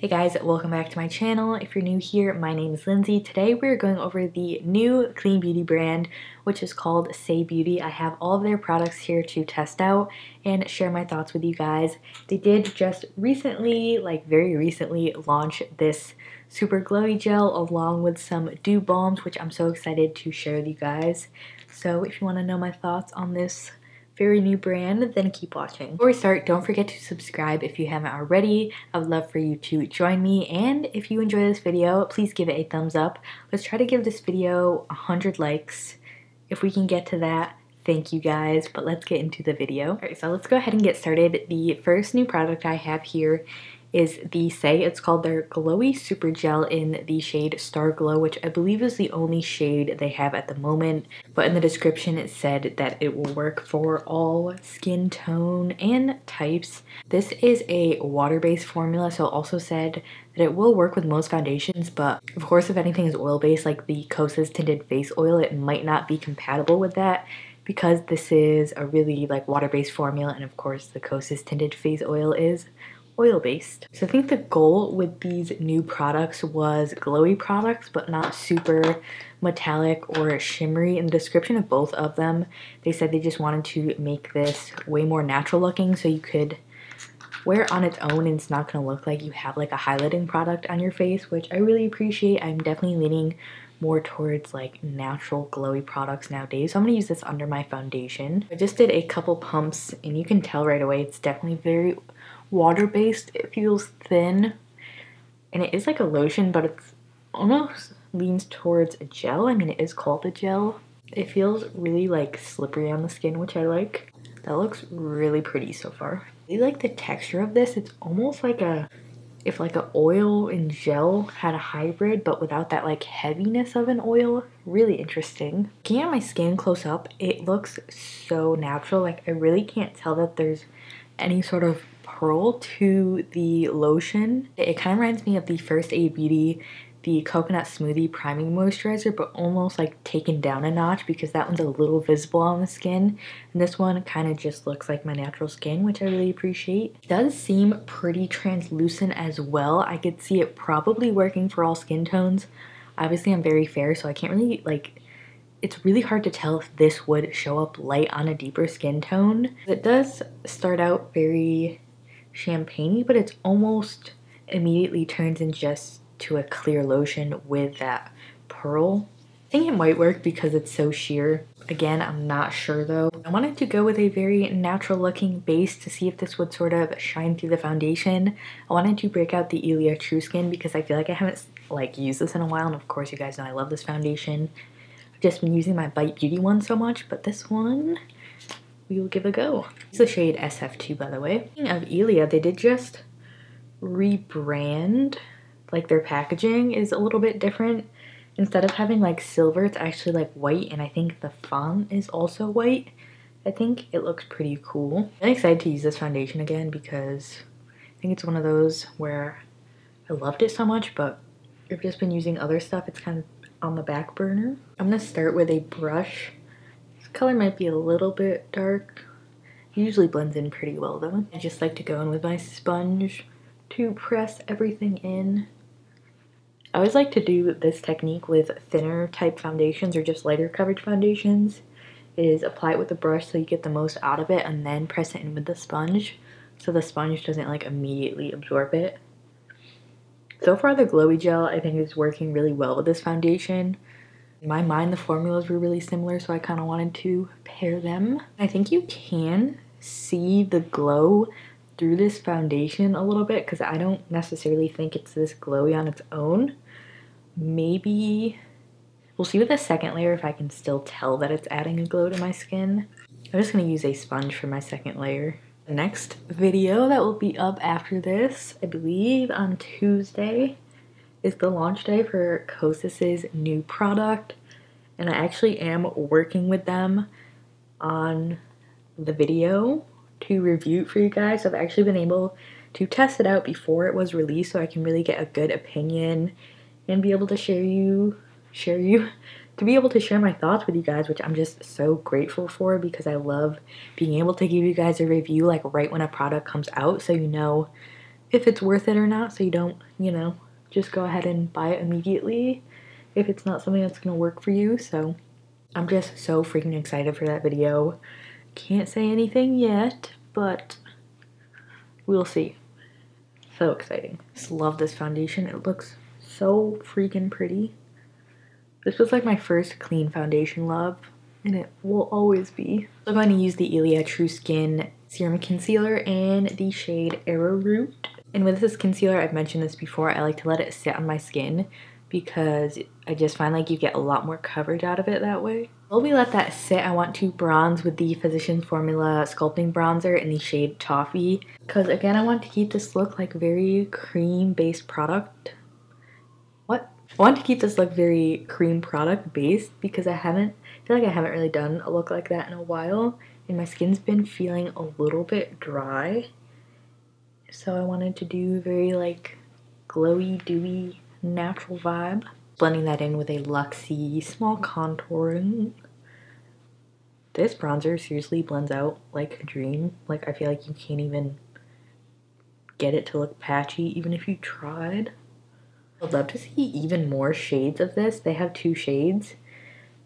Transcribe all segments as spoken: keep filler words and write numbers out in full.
Hey guys, welcome back to my channel. If you're new here, my name is Lindsay. Today we're going over the new clean beauty brand, which is called Say Beauty. I have all of their products here to test out and share my thoughts with you guys. They did just recently, like very recently, launch this super glowy gel along with some dew balms, which I'm so excited to share with you guys. So if you want to know my thoughts on this very new brand, then keep watching. Before we start, don't forget to subscribe if you haven't already. I would love for you to join me, and if you enjoy this video, please give it a thumbs up. Let's try to give this video one hundred likes. If we can get to that, thank you guys, but let's get into the video. Alright, so let's go ahead and get started. The first new product I have here is the Say. It's called their Glowy Super Gel in the shade Star Glow, which I believe is the only shade they have at the moment. But in the description it said that it will work for all skin tone and types. This is a water-based formula, so it also said that it will work with most foundations, but of course if anything is oil-based, like the Kosas tinted face oil, it might not be compatible with that, because this is a really like water-based formula, and of course the Kosas tinted face oil is oil-based. So I think the goal with these new products was glowy products, but not super metallic or shimmery. In the description of both of them, they said they just wanted to make this way more natural looking, so you could wear it on its own and it's not going to look like you have like a highlighting product on your face, which I really appreciate. I'm definitely leaning more towards like natural glowy products nowadays, so I'm gonna use this under my foundation. I just did a couple pumps and you can tell right away it's definitely very water-based. It feels thin and it is like a lotion, but it's almost leans towards a gel. I mean, it is called a gel. It feels really like slippery on the skin, which I like. That looks really pretty so far. I really like the texture of this. It's almost like a if like an oil and gel had a hybrid, but without that like heaviness of an oil. Really interesting. Looking at my skin close up, it looks so natural. Like I really can't tell that there's any sort of pearl to the lotion. It kind of reminds me of the First Aid Beauty, the coconut smoothie priming moisturizer, but almost like taken down a notch, because that one's a little visible on the skin and this one kind of just looks like my natural skin, which I really appreciate. It does seem pretty translucent as well. I could see it probably working for all skin tones. Obviously I'm very fair, so I can't really like it's really hard to tell if this would show up light on a deeper skin tone. It does start out very champagne-y, but it's almost immediately turns in just to a clear lotion with that pearl. I think it might work because it's so sheer. Again, I'm not sure though. I wanted to go with a very natural looking base to see if this would sort of shine through the foundation. I wanted to break out the Ilia True Skin because I feel like I haven't like used this in a while, and of course you guys know I love this foundation. I've just been using my Bite Beauty one so much, but this one we will give a go. It's the shade S F two, by the way. Speaking of Ilia, they did just rebrand. Like their packaging is a little bit different. Instead of having like silver, it's actually like white, and I think the font is also white. I think it looks pretty cool. I'm excited to use this foundation again because I think it's one of those where I loved it so much, but I've just been using other stuff. It's kind of on the back burner. I'm gonna start with a brush. This color might be a little bit dark. It usually blends in pretty well though. I just like to go in with my sponge to press everything in. I always like to do this technique with thinner type foundations or just lighter coverage foundations, is apply it with a brush so you get the most out of it and then press it in with the sponge so the sponge doesn't like immediately absorb it. So far the glowy gel I think is working really well with this foundation. In my mind the formulas were really similar, so I kind of wanted to pair them. I think you can see the glow through this foundation a little bit because I don't necessarily think it's this glowy on its own. Maybe we'll see with the second layer if I can still tell that it's adding a glow to my skin. I'm just going to use a sponge for my second layer. The next video that will be up after this, I believe on Tuesday, is the launch day for Kosas's new product, and I actually am working with them on the video to review it for you guys. I've actually been able to test it out before it was released, so I can really get a good opinion and be able to share you share you to be able to share my thoughts with you guys, which I'm just so grateful for, because I love being able to give you guys a review like right when a product comes out, so you know if it's worth it or not, so you don't, you know, just go ahead and buy it immediately if it's not something that's going to work for you. So I'm just so freaking excited for that video. Can't say anything yet, but we'll see. So exciting. Just love this foundation. It looks so freaking pretty. This was like my first clean foundation love, and it will always be. I'm going to use the Ilia True Skin Serum Concealer in the shade Arrowroot. And with this concealer, I've mentioned this before, I like to let it sit on my skin because I just find like you get a lot more coverage out of it that way. While we let that sit, I want to bronze with the Physicians Formula Sculpting Bronzer in the shade Toffee. Because again, I want to keep this look like very cream-based product. What? I want to keep this look very cream product-based because I haven't, I feel like I haven't really done a look like that in a while. And my skin's been feeling a little bit dry. So I wanted to do very like glowy, dewy, natural vibe. Blending that in with a Luxie small contouring. This bronzer seriously blends out like a dream. Like I feel like you can't even get it to look patchy even if you tried. I'd love to see even more shades of this. They have two shades,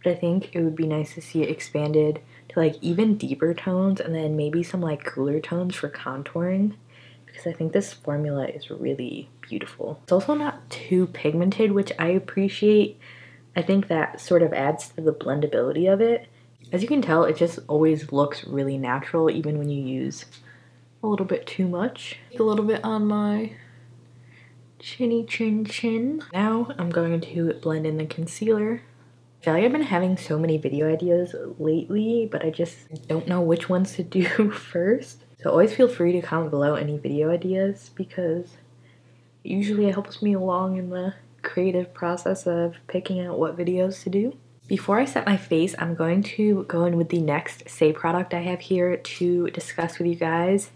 but I think it would be nice to see it expanded to like even deeper tones and then maybe some like cooler tones for contouring. Because I think this formula is really beautiful. It's also not too pigmented, which I appreciate. I think that sort of adds to the blendability of it. As you can tell, it just always looks really natural, even when you use a little bit too much. A little bit on my chinny chin chin. Now I'm going to blend in the concealer. I feel like I've been having so many video ideas lately, but I just don't know which ones to do first. So always feel free to comment below any video ideas because it usually helps me along in the creative process of picking out what videos to do. Before I set my face, I'm going to go in with the next Say product I have here to discuss with you guys.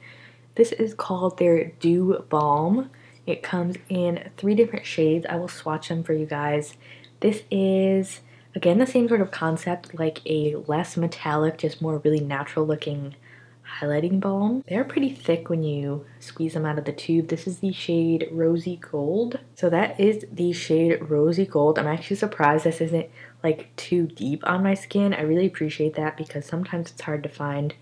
This is called their Dew Balm. It comes in three different shades. I will swatch them for you guys. This is, again, the same sort of concept, like a less metallic, just more really natural looking highlighting balm. They're pretty thick when you squeeze them out of the tube. This is the shade Rosy Gold. So that is the shade Rosy Gold. I'm actually surprised this isn't like too deep on my skin. I really appreciate that because sometimes it's hard to find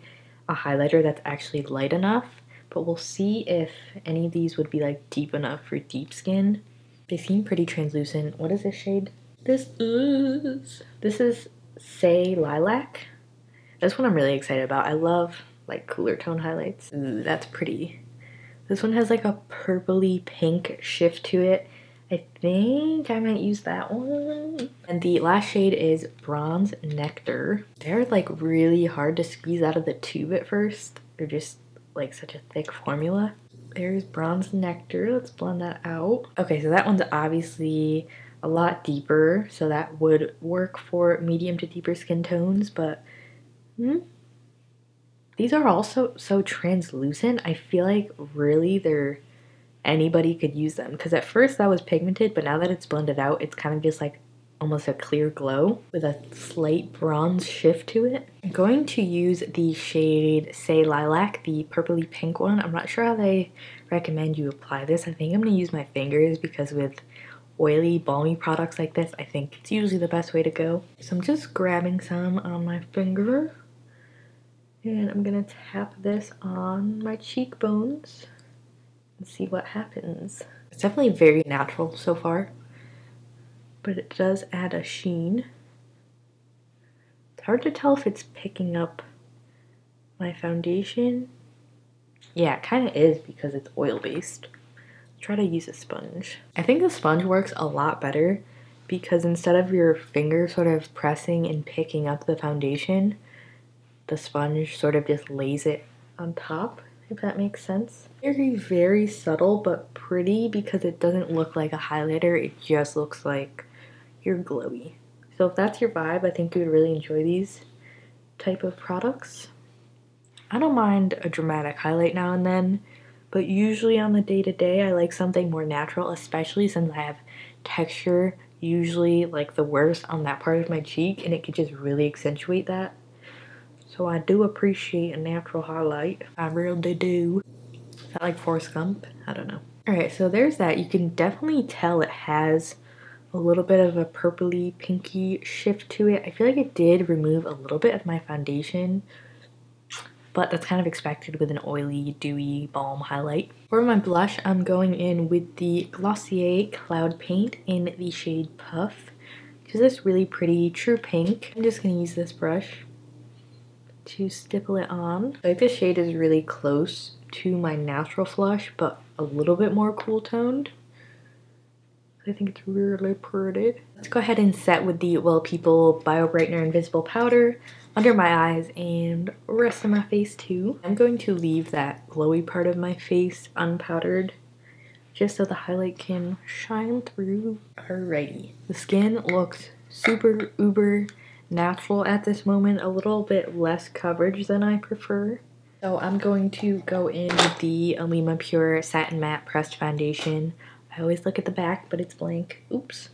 a highlighter that's actually light enough, but we'll see if any of these would be like deep enough for deep skin. They seem pretty translucent. What is this shade? This is, this is Say Lilac. That's what I'm really excited about. I love like cooler tone highlights. Ooh, that's pretty. This one has like a purpley pink shift to it. I think I might use that one. And the last shade is Bronze Nectar. They're like really hard to squeeze out of the tube at first. They're just like such a thick formula. There's Bronze Nectar. Let's blend that out. Okay, so that one's obviously a lot deeper, so that would work for medium to deeper skin tones, but hmm. These are also so translucent. I feel like really they're, anybody could use them. Because at first that was pigmented, but now that it's blended out, it's kind of just like almost a clear glow with a slight bronze shift to it. I'm going to use the shade Say Lilac, the purpley pink one. I'm not sure how they recommend you apply this. I think I'm going to use my fingers because with oily, balmy products like this, I think it's usually the best way to go. So I'm just grabbing some on my finger. And I'm gonna tap this on my cheekbones and see what happens. It's definitely very natural so far, but it does add a sheen. It's hard to tell if it's picking up my foundation. Yeah, it kind of is because it's oil-based. Try to use a sponge. I think the sponge works a lot better because instead of your finger sort of pressing and picking up the foundation, the sponge sort of just lays it on top, if that makes sense. Very, very subtle, but pretty because it doesn't look like a highlighter. It just looks like you're glowy. So if that's your vibe, I think you would really enjoy these type of products. I don't mind a dramatic highlight now and then, but usually on the day-to-day, I like something more natural, especially since I have texture usually like the worst on that part of my cheek, and it could just really accentuate that. So I do appreciate a natural highlight. I really do. that like Forrest Gump? I don't know. Alright, so there's that. You can definitely tell it has a little bit of a purpley pinky shift to it. I feel like it did remove a little bit of my foundation, but that's kind of expected with an oily, dewy balm highlight. For my blush, I'm going in with the Glossier Cloud Paint in the shade Puff, which is this really pretty true pink. I'm just gonna use this brush to stipple it on. I like this shade is really close to my natural flush, but a little bit more cool toned. I think it's really pretty. Let's go ahead and set with the Well People Bio Brightener Invisible Powder under my eyes and rest of my face too. I'm going to leave that glowy part of my face unpowdered just so the highlight can shine through. Alrighty. The skin looks super uber natural at this moment, a little bit less coverage than I prefer. So I'm going to go in with the Alima Pure Satin Matte Pressed Foundation. I always look at the back, but it's blank. Oops.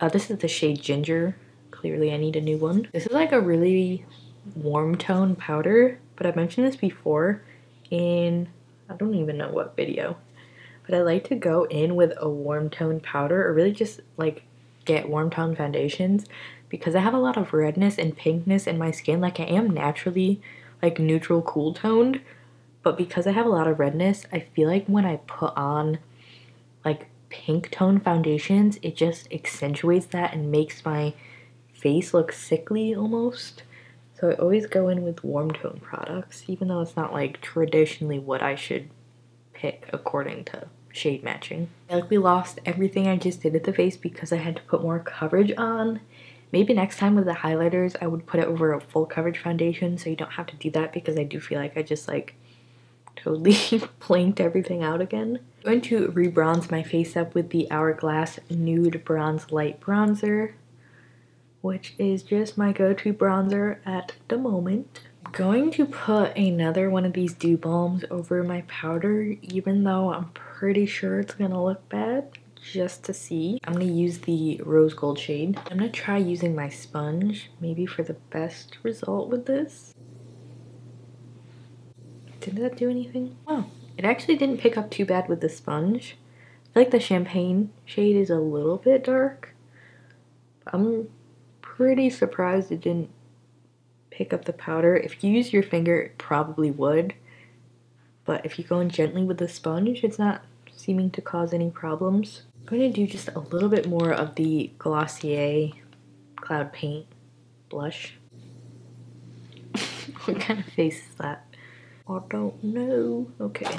Uh, this is the shade Ginger. Clearly I need a new one. This is like a really warm tone powder, but I've mentioned this before in, I don't even know what video, but I like to go in with a warm tone powder or really just like get warm tone foundations because I have a lot of redness and pinkness in my skin. Like I am naturally like neutral cool toned, but because I have a lot of redness, I feel like when I put on like pink tone foundations, it just accentuates that and makes my face look sickly almost. So I always go in with warm tone products, even though it's not like traditionally what I should pick according to shade matching. I like we lost everything I just did at the face because I had to put more coverage on. Maybe next time with the highlighters, I would put it over a full coverage foundation so you don't have to do that because I do feel like I just like totally blanked everything out again. I'm going to re-bronze my face up with the Hourglass Nude Bronze Light Bronzer, which is just my go-to bronzer at the moment. I'm going to put another one of these Dew Balms over my powder, even though I'm pretty sure it's gonna look bad, just to see. I'm gonna use the Rose Gold shade. I'm gonna try using my sponge, maybe for the best result with this. Did that do anything? Oh, it actually didn't pick up too bad with the sponge. I feel like the champagne shade is a little bit dark. I'm pretty surprised it didn't pick up the powder. If you use your finger, it probably would. But if you go in gently with the sponge, it's not seeming to cause any problems. I'm going to do just a little bit more of the Glossier Cloud Paint blush. What kind of face is that? I don't know. Okay.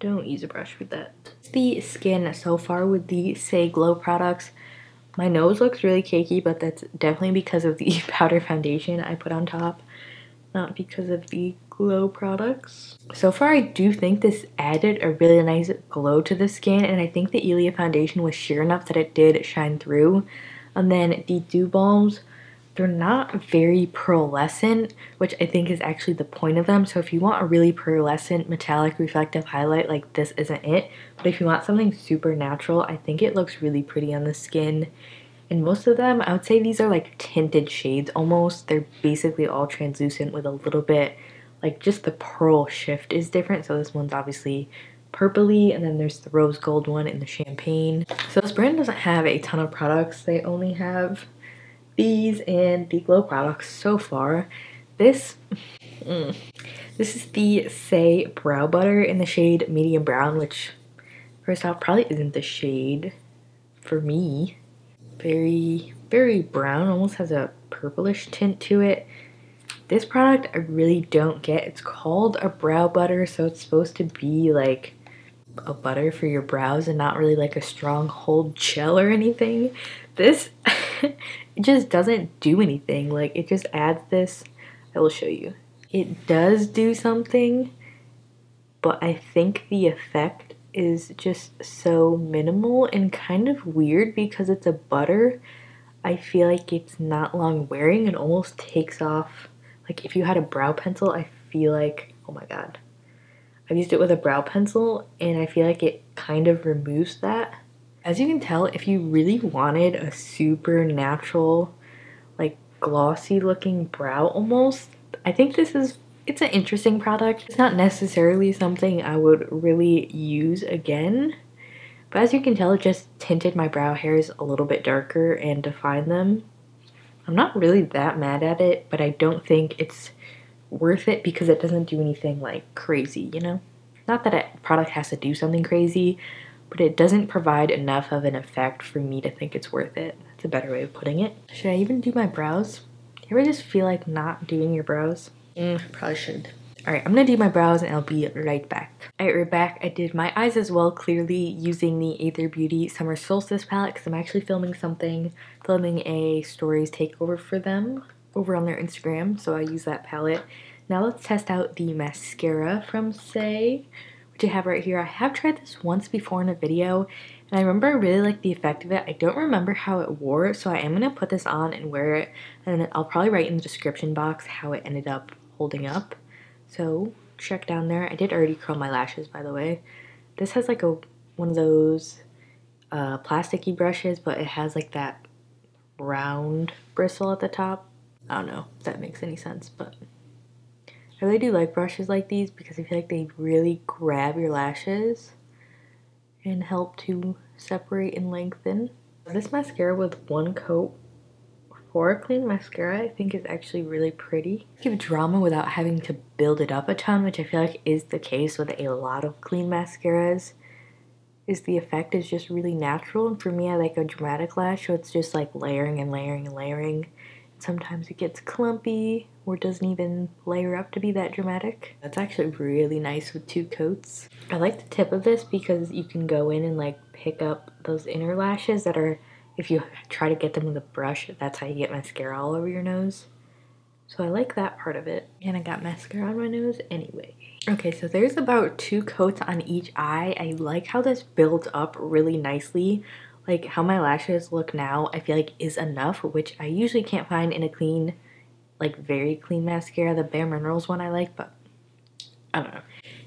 Don't use a brush with that. The skin so far with the Say Glow products. My nose looks really cakey, but that's definitely because of the powder foundation I put on top, not because of the glow products. So far, I do think this added a really nice glow to the skin, and I think the Ilia foundation was sheer enough that it did shine through. And then the Dew Balms, they're not very pearlescent, which I think is actually the point of them. So if you want a really pearlescent metallic reflective highlight, like this isn't it. But if you want something super natural, I think it looks really pretty on the skin. And most of them, I would say these are like tinted shades almost. They're basically all translucent with a little bit, like just the pearl shift is different. So this one's obviously purpley, and then there's the rose gold one and the champagne. So this brand doesn't have a ton of products. They only have these and the glow products so far. This mm, this is the Say Brow Butter in the shade medium brown, which first off probably isn't the shade for me. Very, very brown, almost has a purplish tint to it. This product I really don't get. It's called a brow butter, so it's supposed to be like a butter for your brows and not really like a strong hold gel or anything. This it just doesn't do anything. Like it just adds this, I will show you. It does do something, but I think the effect is just so minimal and kind of weird because it's a butter. I feel like it's not long wearing and almost takes off. Like if you had a brow pencil, I feel like, oh my God. I've used it with a brow pencil and I feel like it kind of removes that. As you can tell, if you really wanted a super natural, like glossy looking brow almost, I think this is it's an interesting product. It's not necessarily something I would really use again, but as you can tell, it just tinted my brow hairs a little bit darker and defined them. I'm not really that mad at it, but I don't think it's worth it because it doesn't do anything like crazy, you know? Not that a product has to do something crazy, but it doesn't provide enough of an effect for me to think it's worth it. That's a better way of putting it. Should I even do my brows? Do you ever just feel like not doing your brows? Mm, probably shouldn't. Alright, I'm gonna do my brows and I'll be right back. Alright, we're back. I did my eyes as well, clearly using the Aether Beauty Summer Solstice palette because I'm actually filming something, filming a stories takeover for them over on their Instagram, so I use that palette. Now let's test out the mascara from Say, which I have right here. I have tried this once before in a video, and I remember I really liked the effect of it. I don't remember how it wore, so I am going to put this on and wear it, and I'll probably write in the description box how it ended up holding up. So check down there. I did already curl my lashes, by the way. This has like a one of those uh, plasticky brushes, but it has like that round bristle at the top. I don't know if that makes any sense, but I really do like brushes like these because I feel like they really grab your lashes and help to separate and lengthen. This mascara with one coat for a clean mascara I think is actually really pretty. Give drama without having to build it up a ton, which I feel like is the case with a lot of clean mascaras, is the effect is just really natural. And for me, I like a dramatic lash, so it's just like layering and layering and layering. Sometimes it gets clumpy or doesn't even layer up to be that dramatic. That's actually really nice with two coats. I like the tip of this because you can go in and like pick up those inner lashes that are, if you try to get them with a brush, that's how you get mascara all over your nose. So I like that part of it. And I got mascara on my nose anyway. Okay, so there's about two coats on each eye. I like how this builds up really nicely. Like how my lashes look now, I feel like is enough, which I usually can't find in a clean, like very clean mascara. The Bare Minerals one I like, but I don't know.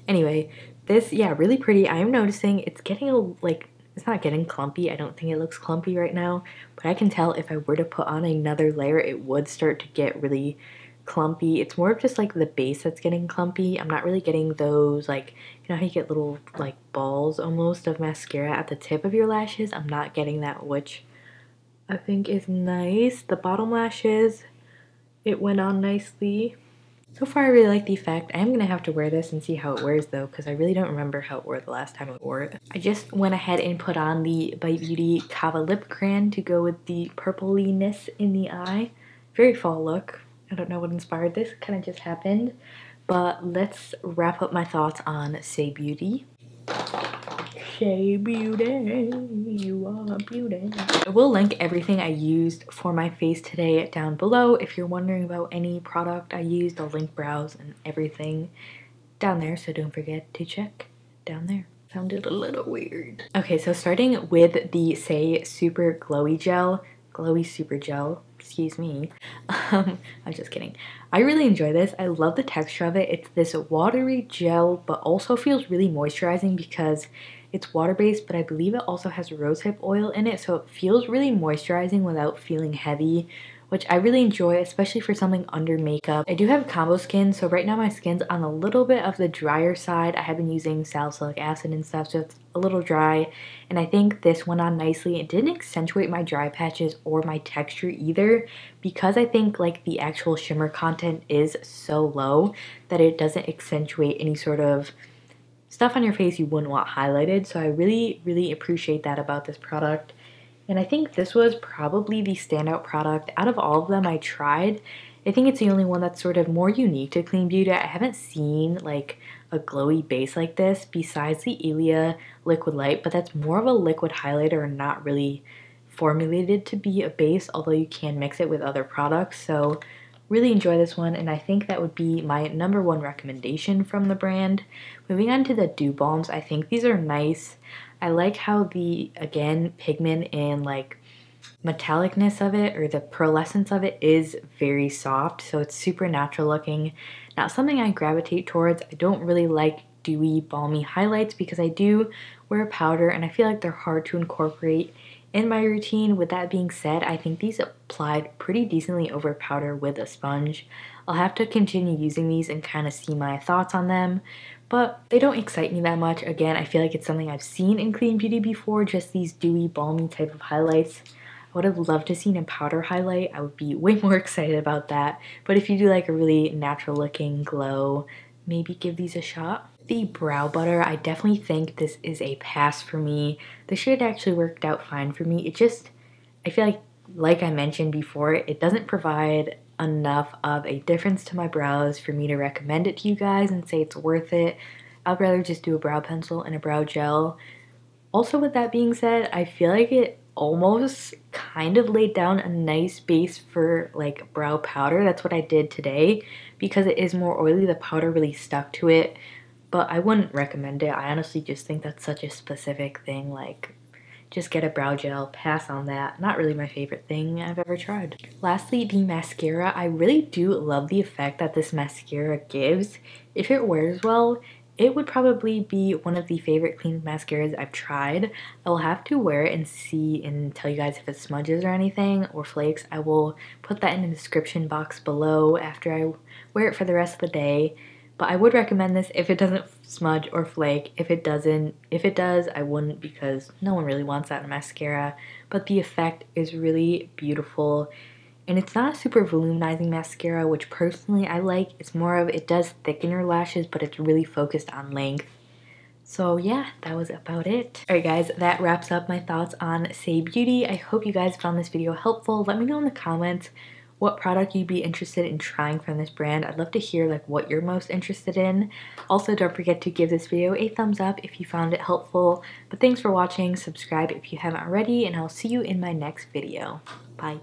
Anyway, this, yeah, really pretty. I am noticing it's getting a, like, it's not getting clumpy. I don't think it looks clumpy right now, but I can tell if I were to put on another layer, it would start to get really clumpy. It's more of just like the base that's getting clumpy. I'm not really getting those, like, you know how you get little like balls almost of mascara at the tip of your lashes? I'm not getting that, which I think is nice. The bottom lashes, it went on nicely. So far I really like the effect. I am going to have to wear this and see how it wears though, because I really don't remember how it wore the last time I wore it. I just went ahead and put on the Bite Beauty Kava Lip Crayon to go with the purpliness in the eye. Very fall look. I don't know what inspired this, kind of just happened. But let's wrap up my thoughts on Say Beauty. Say Beauty, you are beauty. I will link everything I used for my face today down below. If you're wondering about any product I used, I'll link brows and everything down there. So don't forget to check down there. Sounded a little weird. Okay, so starting with the Say Super Glowy Gel. Glowy Super Gel. Excuse me. Um, I'm just kidding. I really enjoy this. I love the texture of it. It's this watery gel, but also feels really moisturizing because it's water-based, but I believe it also has rosehip oil in it, so it feels really moisturizing without feeling heavy, which I really enjoy, especially for something under makeup. I do have combo skin, so right now my skin's on a little bit of the drier side. I have been using salicylic acid and stuff, so it's a little dry, and I think this went on nicely. It didn't accentuate my dry patches or my texture either, because I think like the actual shimmer content is so low that it doesn't accentuate any sort of stuff on your face you wouldn't want highlighted, so I really, really appreciate that about this product. And I think this was probably the standout product out of all of them I tried. I think it's the only one that's sort of more unique to clean beauty. I haven't seen like a glowy base like this besides the Ilia Liquid Light, but that's more of a liquid highlighter and not really formulated to be a base, although you can mix it with other products. So really enjoy this one, and I think that would be my number one recommendation from the brand. Moving on to the Dew Balms, I think these are nice. I like how the, again, pigment and like metallicness of it, or the pearlescence of it, is very soft, so it's super natural looking. Not something I gravitate towards. I don't really like dewy, balmy highlights because I do wear powder and I feel like they're hard to incorporate in my routine. With that being said, I think these applied pretty decently over powder with a sponge. I'll have to continue using these and kind of see my thoughts on them, but they don't excite me that much. Again, I feel like it's something I've seen in clean beauty before, just these dewy, balmy type of highlights. I would have loved to have seen a powder highlight. I would be way more excited about that. But if you do like a really natural looking glow, maybe give these a shot. The brow butter, I definitely think this is a pass for me. The shade actually worked out fine for me. It just, I feel like, like I mentioned before, it doesn't provide enough of a difference to my brows for me to recommend it to you guys and say it's worth it. I'd rather just do a brow pencil and a brow gel. Also, with that being said, I feel like it almost kind of laid down a nice base for like brow powder. That's what I did today. Because it is more oily, the powder really stuck to it, but I wouldn't recommend it. I honestly just think that's such a specific thing, like just get a brow gel, pass on that. Not really my favorite thing I've ever tried. Lastly, the mascara. I really do love the effect that this mascara gives. If it wears well, it would probably be one of the favorite clean mascaras I've tried. I will have to wear it and see and tell you guys if it smudges or anything or flakes. I will put that in the description box below after I wear it for the rest of the day. But I would recommend this if it doesn't smudge or flake. If it doesn't, if it does, I wouldn't, because no one really wants that in mascara. But the effect is really beautiful. And it's not a super voluminizing mascara, which personally I like. It's more of, it does thicken your lashes, but it's really focused on length. So yeah, that was about it. Alright guys, that wraps up my thoughts on Say Beauty. I hope you guys found this video helpful. Let me know in the comments what product you'd be interested in trying from this brand. I'd love to hear like what you're most interested in. Also, don't forget to give this video a thumbs up if you found it helpful. But thanks for watching, subscribe if you haven't already, and I'll see you in my next video. Bye.